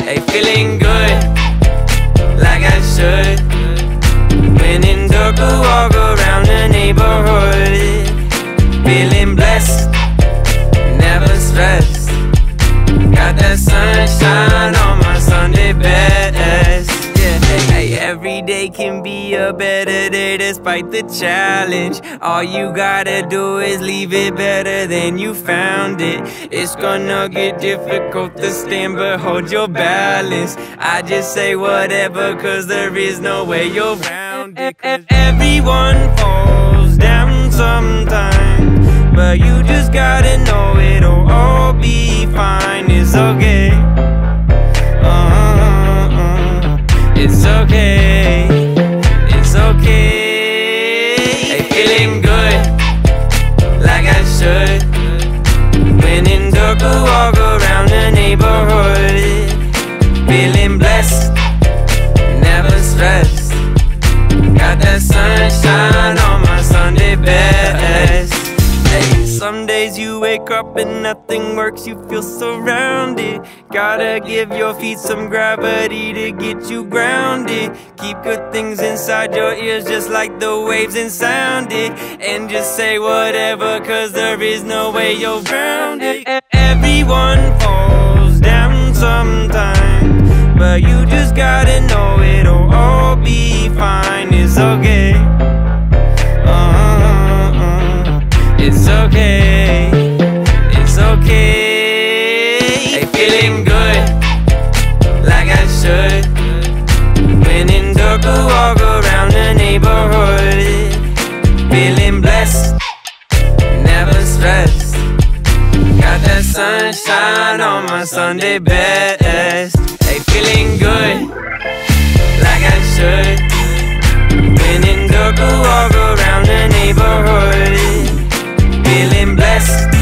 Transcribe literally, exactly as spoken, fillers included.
Hey, feeling good, like I should. When in Durga, walk around the neighborhood. Feeling blessed, never stressed. Got that sunshine on my Sunday best. Yeah, hey, every day can be a better day despite the challenge. All you gotta do is leave it better than you found it. It's gonna get difficult to stand, but hold your balance. I just say whatever, cause there is no way you're round it. Everyone falls down sometimes, but you just gotta know it'll all be fine. It's okay, uh-uh-uh. It's okay, it's okay. Feeling good, like I should. When in Durga, walk around the neighborhood. Feeling blessed, never stressed. Got that sunshine on my Sunday best. Hey, some days you wake up and nothing works, you feel surrounded. Gotta give your feet some gravity to get you grounded. Keep good things inside your ears just like the waves and sound it. And just say whatever, cause there is no way you're grounded. Everyone falls down sometimes, but you just gotta know it'll all be fine. It's okay, uh-uh-uh. It's okay, it's okay. Feeling good, like I should. When in Durga, walk around the neighborhood. Feeling blessed, never stressed. Got that sunshine on my Sunday best. Hey, feeling good, like I should. When in Durga, walk around the neighborhood. Feeling blessed.